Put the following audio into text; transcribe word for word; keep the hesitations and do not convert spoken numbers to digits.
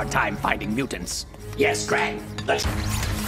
hard time finding mutants. Yes, Krang.